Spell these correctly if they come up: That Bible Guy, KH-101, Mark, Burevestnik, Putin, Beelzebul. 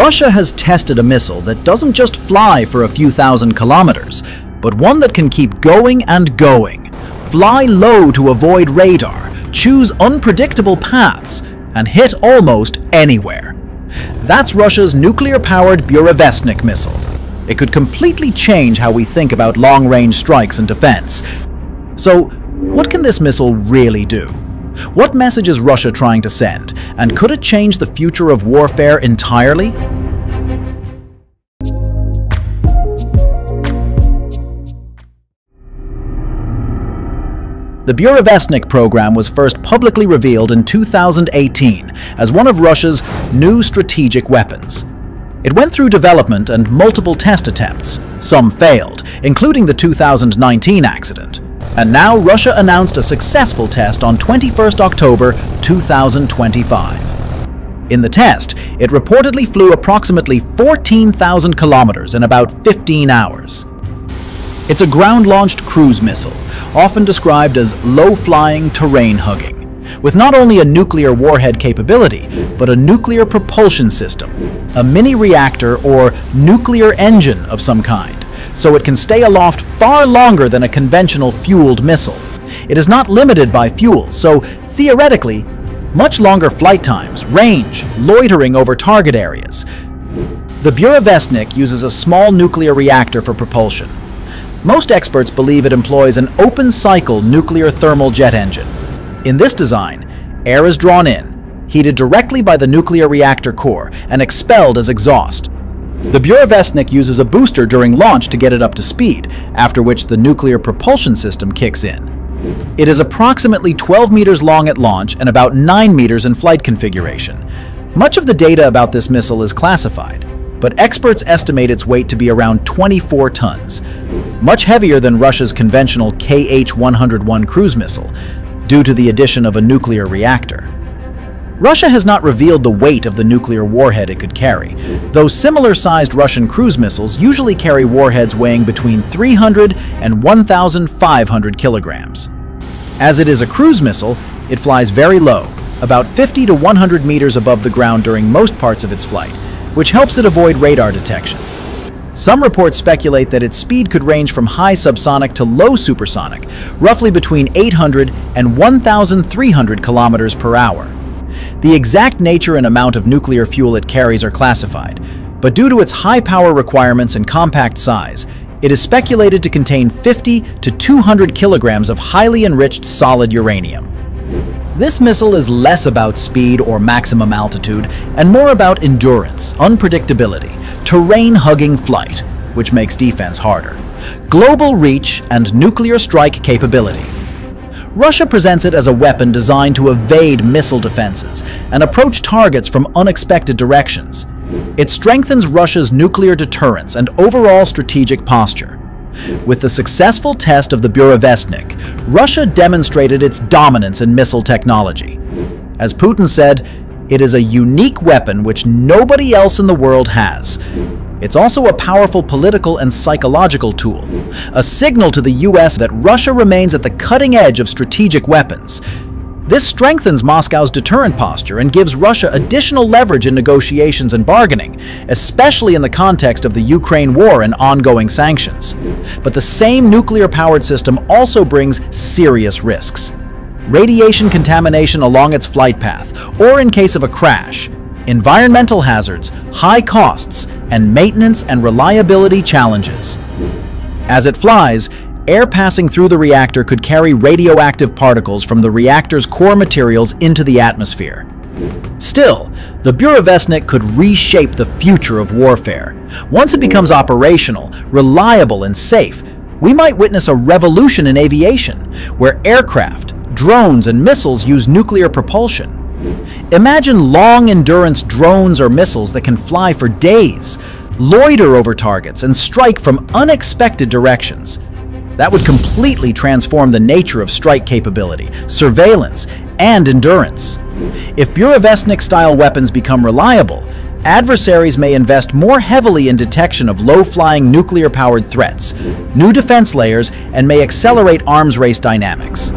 Russia has tested a missile that doesn't just fly for a few thousand kilometers, but one that can keep going and going, fly low to avoid radar, choose unpredictable paths, and hit almost anywhere. That's Russia's nuclear-powered Burevestnik missile. It could completely change how we think about long-range strikes and defense. So, what can this missile really do? What message is Russia trying to send, and could it change the future of warfare entirely? The Burevestnik program was first publicly revealed in 2018 as one of Russia's new strategic weapons. It went through development and multiple test attempts. Some failed, including the 2019 accident. And now Russia announced a successful test on 21st October 2025. In the test, it reportedly flew approximately 14,000 kilometers in about 15 hours. It's a ground-launched cruise missile, often described as low-flying, terrain-hugging, with not only a nuclear warhead capability, but a nuclear propulsion system, a mini-reactor or nuclear engine of some kind, so it can stay aloft far longer than a conventional fueled missile. It is not limited by fuel, so theoretically, much longer flight times, range, loitering over target areas. The Burevestnik uses a small nuclear reactor for propulsion. Most experts believe it employs an open-cycle nuclear thermal jet engine. In this design, air is drawn in, heated directly by the nuclear reactor core, and expelled as exhaust. The Burevestnik uses a booster during launch to get it up to speed, after which the nuclear propulsion system kicks in. It is approximately 12 meters long at launch and about 9 meters in flight configuration. Much of the data about this missile is classified, but experts estimate its weight to be around 24 tons, much heavier than Russia's conventional KH-101 cruise missile, due to the addition of a nuclear reactor. Russia has not revealed the weight of the nuclear warhead it could carry, though similar-sized Russian cruise missiles usually carry warheads weighing between 300 and 1,500 kilograms. As it is a cruise missile, it flies very low, about 50 to 100 meters above the ground during most parts of its flight, which helps it avoid radar detection. Some reports speculate that its speed could range from high subsonic to low supersonic, roughly between 800 and 1,300 kilometers per hour. The exact nature and amount of nuclear fuel it carries are classified, but due to its high power requirements and compact size, it is speculated to contain 50 to 200 kilograms of highly enriched solid uranium. This missile is less about speed or maximum altitude and more about endurance, unpredictability, terrain-hugging flight, which makes defense harder, global reach, and nuclear strike capability. Russia presents it as a weapon designed to evade missile defenses and approach targets from unexpected directions. It strengthens Russia's nuclear deterrence and overall strategic posture. With the successful test of the Burevestnik, Russia demonstrated its dominance in missile technology. As Putin said, it is a unique weapon which nobody else in the world has. It's also a powerful political and psychological tool, a signal to the US that Russia remains at the cutting edge of strategic weapons. This strengthens Moscow's deterrent posture and gives Russia additional leverage in negotiations and bargaining, especially in the context of the Ukraine war and ongoing sanctions. But the same nuclear-powered system also brings serious risks. Radiation contamination along its flight path, or in case of a crash, environmental hazards, high costs, and maintenance and reliability challenges. As it flies, air passing through the reactor could carry radioactive particles from the reactor's core materials into the atmosphere. Still, the Burevestnik could reshape the future of warfare. Once it becomes operational, reliable, and safe, we might witness a revolution in aviation, where aircraft, drones, and missiles use nuclear propulsion. Imagine long-endurance drones or missiles that can fly for days, loiter over targets, and strike from unexpected directions. That would completely transform the nature of strike capability, surveillance, and endurance. If Burevestnik-style weapons become reliable, adversaries may invest more heavily in detection of low-flying nuclear-powered threats, new defense layers, and may accelerate arms race dynamics.